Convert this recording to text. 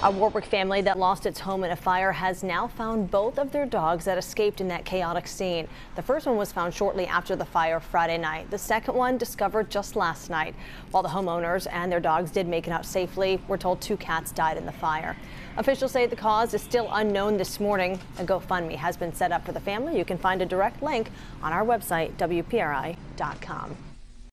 A Warwick family that lost its home in a fire has now found both of their dogs that escaped in that chaotic scene. The first one was found shortly after the fire Friday night. The second one discovered just last night. While the homeowners and their dogs did make it out safely, we're told two cats died in the fire. Officials say the cause is still unknown this morning. A GoFundMe has been set up for the family. You can find a direct link on our website, WPRI.com.